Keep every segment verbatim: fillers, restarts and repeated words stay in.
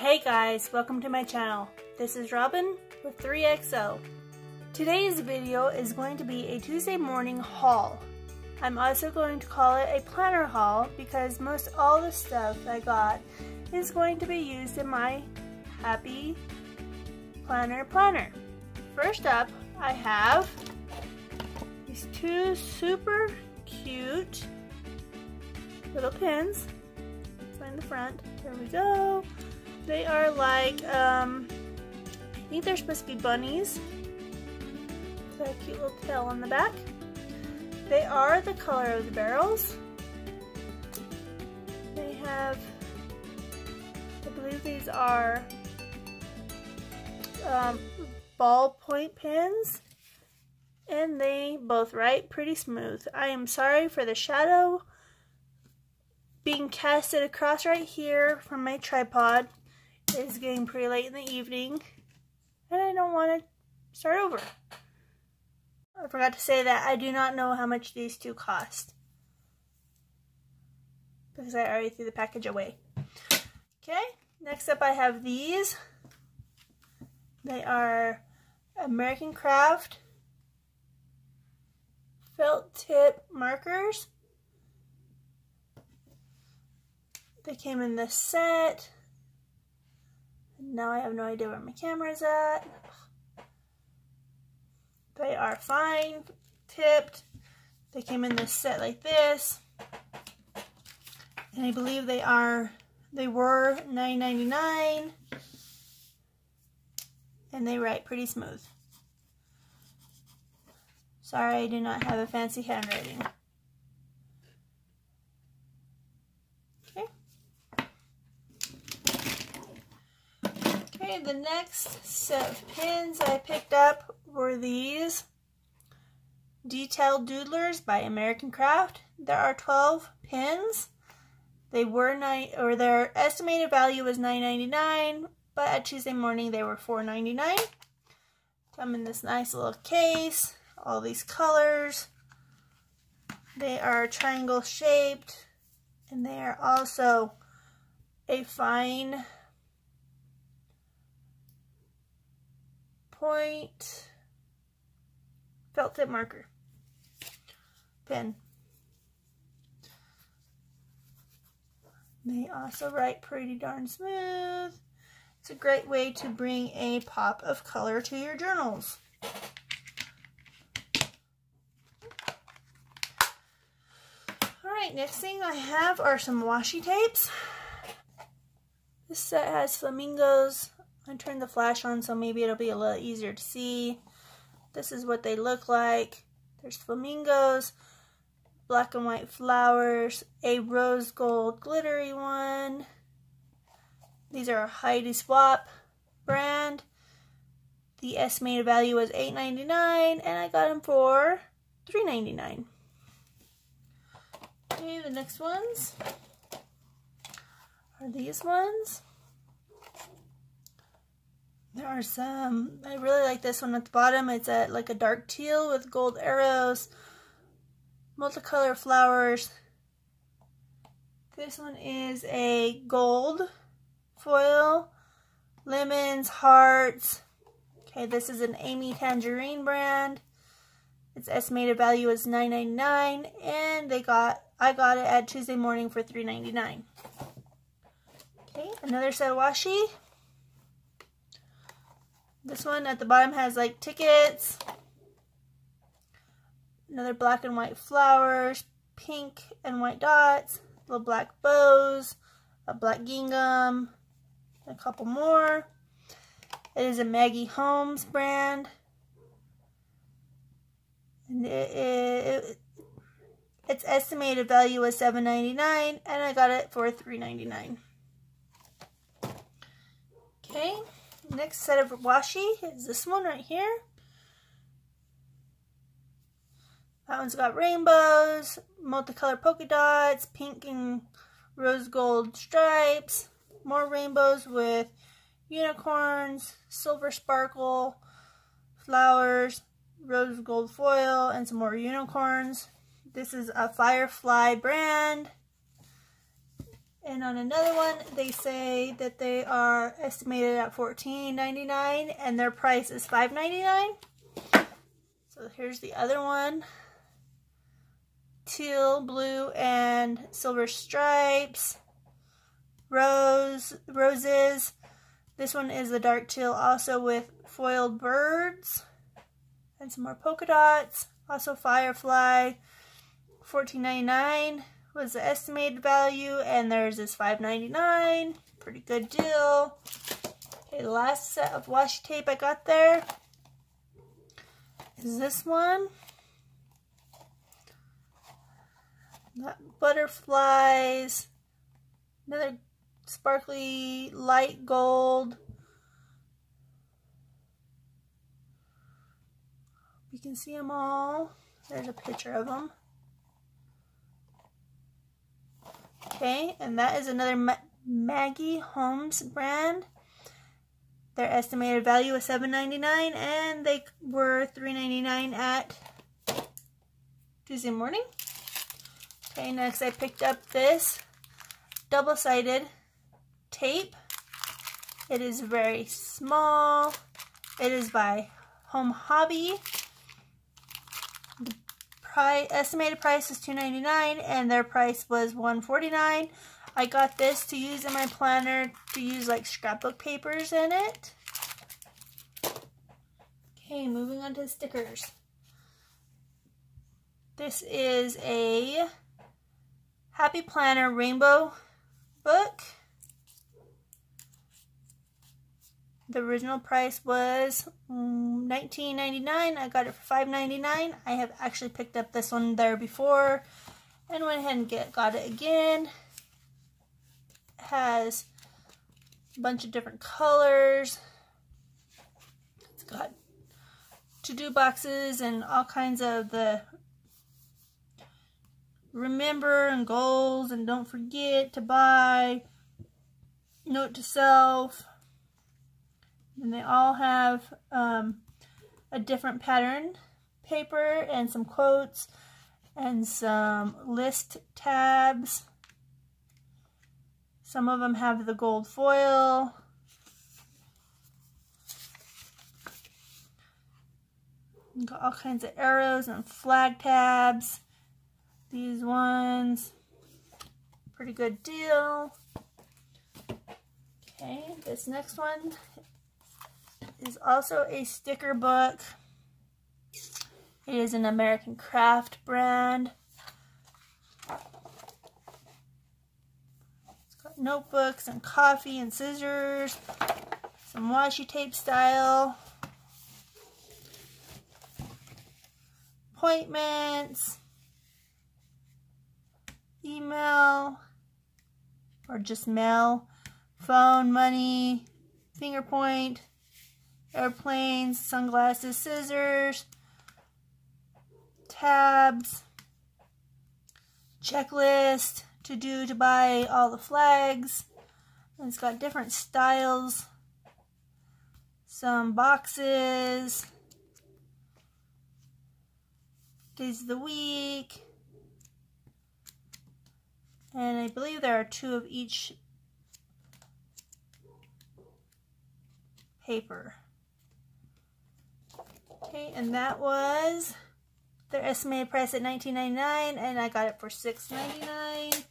Hey guys, welcome to my channel. This is Robin with three X O. Today's video is going to be a Tuesday morning haul. I'm also going to call it a planner haul because most all the stuff I got is going to be used in my Happy Planner planner. First up, I have these two super cute little pins. Find the front. There we go. They are like, um, I think they're supposed to be bunnies. Got a cute little tail on the back. They are the color of the barrels. They have, I believe these are um, ballpoint pens. And they both write pretty smooth. I am sorry for the shadow being casted across right here from my tripod. It's getting pretty late in the evening and I don't want to start over. I forgot to say that I do not know how much these two cost because I already threw the package away. Okay, next up I have these. They are American Craft felt tip markers. They came in this set. Now I have no idea where my camera is at. They are fine tipped. They came in this set like this. And I believe they are, they were nine ninety-nine. And they write pretty smooth. Sorry, I do not have a fancy handwriting. The next set of pins I picked up were these Detail Doodlers by American Craft. There are twelve pins. They were nine, or their estimated value was nine ninety-nine, but at Tuesday Morning they were four ninety-nine. Come in this nice little case. All these colors. They are triangle shaped, and they are also a fine point felt tip marker pen. They also write pretty darn smooth. It's a great way to bring a pop of color to your journals. Alright, next thing I have are some washi tapes. This set has flamingos. I turned the flash on so maybe it'll be a little easier to see. This is what they look like. There's flamingos, black and white flowers, a rose gold glittery one. These are Heidi Swapp brand. The estimated value was eight ninety-nine and I got them for three ninety-nine. Okay, the next ones are these ones. There are some, I really like this one at the bottom. It's a, like a dark teal with gold arrows, multicolored flowers. This one is a gold foil, lemons, hearts. Okay, this is an Amy Tangerine brand. Its estimated value is nine ninety-nine and they got, I got it at Tuesday Morning for three ninety-nine. Okay, another set of washi. This one at the bottom has like tickets, another black and white flowers, pink and white dots, little black bows, a black gingham, a couple more. It is a Maggie Holmes brand. And it, it, it, its estimated value was seven ninety-nine and I got it for three ninety-nine. Okay. Next set of washi is this one right here. That one's got rainbows, multicolored polka dots, pink and rose gold stripes, more rainbows with unicorns, silver sparkle, flowers, rose gold foil, and some more unicorns. This is a Firefly brand. And on another one, they say that they are estimated at fourteen ninety-nine and their price is five ninety-nine. So here's the other one. Teal, blue, and silver stripes. Rose, roses. This one is the dark teal, also with foiled birds and some more polka dots. Also Firefly, fourteen ninety-nine was the estimated value, and theirs is five ninety-nine. Pretty good deal. Okay, the last set of washi tape I got there is this one. Got butterflies, another sparkly light gold. You can see them all. There's a picture of them. Okay, and that is another Ma Maggie Holmes brand. Their estimated value was seven ninety-nine, and they were three ninety-nine at Tuesday Morning. Okay, next I picked up this double-sided tape. It is very small. It is by Home Hobby. The price, estimated price is two ninety-nine, and their price was one forty-nine. I got this to use in my planner, to use like scrapbook papers in it. Okay, moving on to stickers. This is a Happy Planner Rainbow book. The original price was nineteen ninety-nine. I got it for five ninety-nine. I have actually picked up this one there before and went ahead and get, got it again. It has a bunch of different colors. It's got to-do boxes and all kinds of the remember and goals and don't forget to buy, note to self. And they all have um, a different pattern paper and some quotes and some list tabs. Some of them have the gold foil. You've got all kinds of arrows and flag tabs. These ones, pretty good deal. Okay, this next one is also a sticker book. It is an American Craft brand. It's got notebooks and coffee and scissors, some washi tape style, appointments, email, or just mail, phone, money, finger point, airplanes, sunglasses, scissors, tabs, checklist, to do, to buy, all the flags. And it's got different styles, some boxes, days of the week, and I believe there are two of each paper. Okay, and that was their estimated price at nineteen ninety-nine, and I got it for six ninety-nine.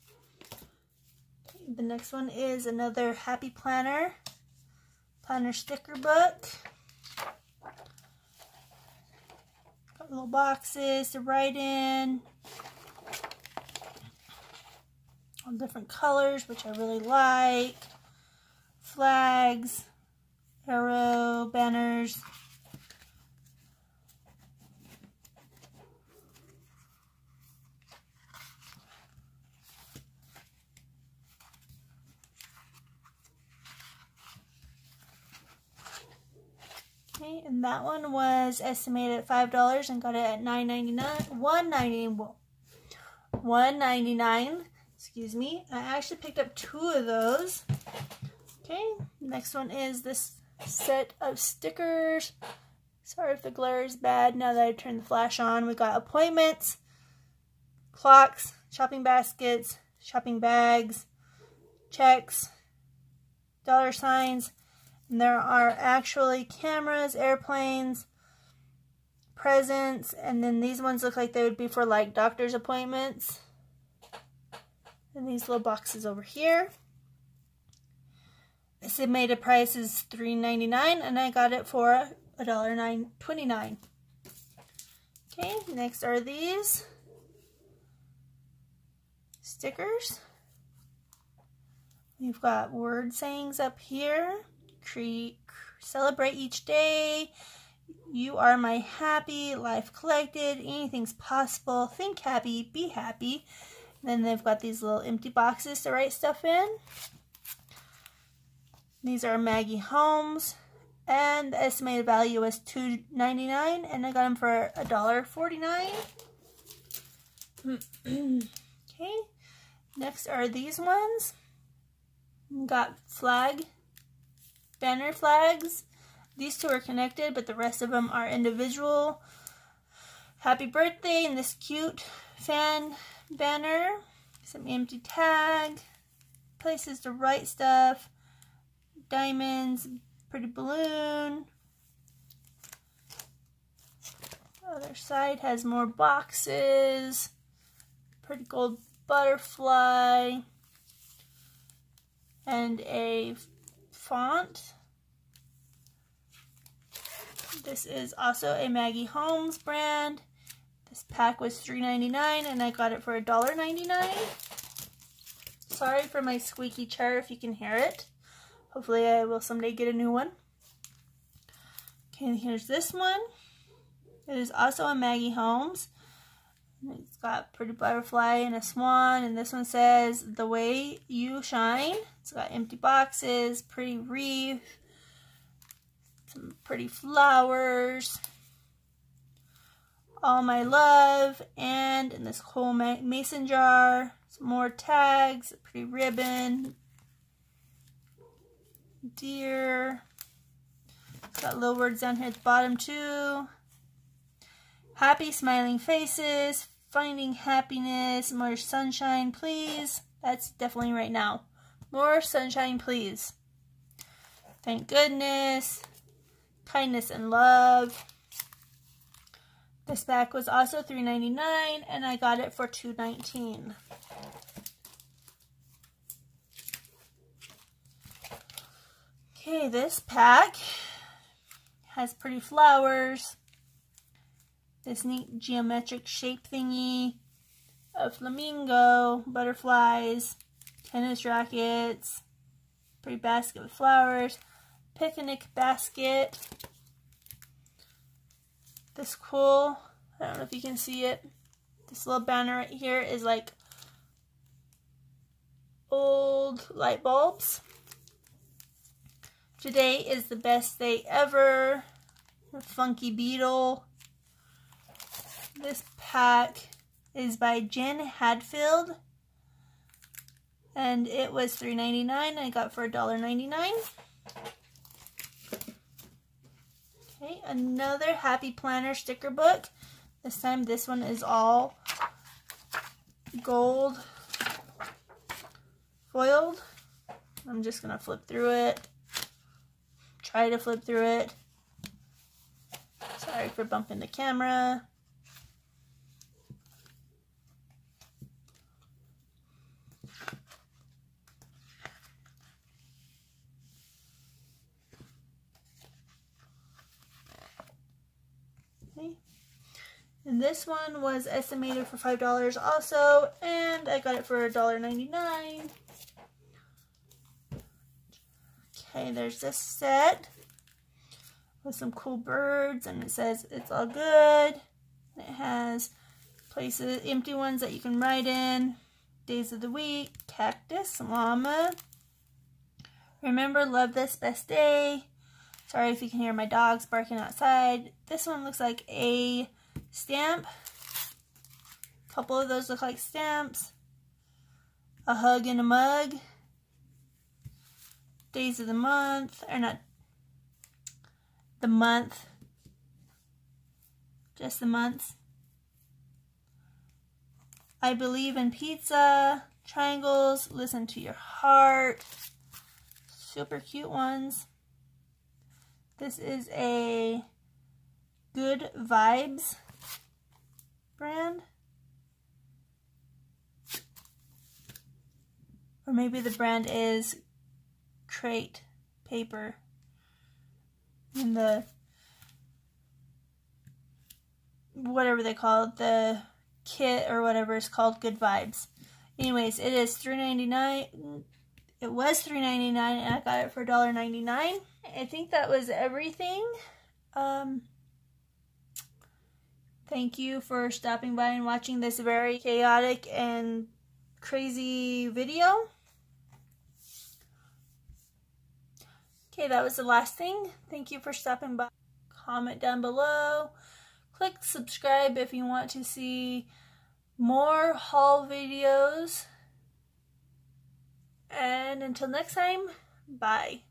The next one is another Happy Planner, planner sticker book. Got little boxes to write in, all different colors, which I really like, flags, arrow, banners. Okay, and that one was estimated at five dollars and got it at nine ninety-nine, one ninety-nine, one ninety-nine, excuse me. I actually picked up two of those. Okay, next one is this set of stickers. Sorry if the glare is bad now that I turned the flash on. We got appointments, clocks, shopping baskets, shopping bags, checks, dollar signs, and there are actually cameras, airplanes, presents, and then these ones look like they would be for like doctor's appointments. And these little boxes over here. This estimated price is three ninety-nine, and I got it for a dollar twenty-nine. Okay, next are these stickers. We've got word sayings up here. Create, celebrate each day. You are my happy. Life collected. Anything's possible. Think happy. Be happy. And then they've got these little empty boxes to write stuff in. These are Maggie Holmes, and the estimated value was two ninety-nine, and I got them for a dollar forty-nine. Okay, next are these ones. We got flag, banner flags. These two are connected, but the rest of them are individual. Happy birthday, and this cute fan banner. Some empty tag, places to write stuff. Diamonds, pretty balloon. Other side has more boxes. Pretty gold butterfly. And a font. This is also a Maggie Holmes brand. This pack was three ninety-nine, and I got it for a dollar ninety-nine. Sorry for my squeaky chair if you can hear it. Hopefully I will someday get a new one. Okay, here's this one. It is also a Maggie Holmes. It's got a pretty butterfly and a swan, and this one says, "The way you shine." It's got empty boxes, pretty wreath, some pretty flowers, all my love, and in this cool ma mason jar, some more tags, a pretty ribbon, dear. Got little words down here at the bottom too. Happy smiling faces, finding happiness, more sunshine please. That's definitely right now. More sunshine please. Thank goodness. Kindness and love. This pack was also three ninety-nine, and I got it for two nineteen. Okay, this pack has pretty flowers, this neat geometric shape thingy, a flamingo, butterflies, tennis rackets, pretty basket with flowers, picnic basket, this cool, I don't know if you can see it, this little banner right here is like old light bulbs. Today is the best day ever. The funky beetle. This pack is by Jen Hadfield, and it was three ninety-nine. I got for a dollar ninety-nine. Okay, another Happy Planner sticker book. This time, this one is all gold foiled. I'm just gonna flip through it. Try to flip through it. Sorry for bumping the camera. Okay. And this one was estimated for five dollars also, and I got it for a dollar ninety-nine. Okay, there's this set with some cool birds, and it says it's all good. It has places, empty ones that you can write in, days of the week, cactus, llama, remember, love this, best day. Sorry if you can hear my dogs barking outside. This one looks like a stamp. A couple of those look like stamps. A hug in a mug. Days of the month, or not the month, just the months. I believe in pizza, triangles, listen to your heart, super cute ones. This is a Good Vibes brand. Or maybe the brand is Crate Paper. And the, whatever they call it, the kit or whatever is called Good Vibes. Anyways, it is three ninety-nine. It was three ninety-nine, and I got it for one ninety-nine. I think that was everything. Um, thank you for stopping by and watching this very chaotic and crazy video. Okay, that was the last thing. Thank you for stopping by. Comment down below. Click subscribe if you want to see more haul videos. And until next time, bye.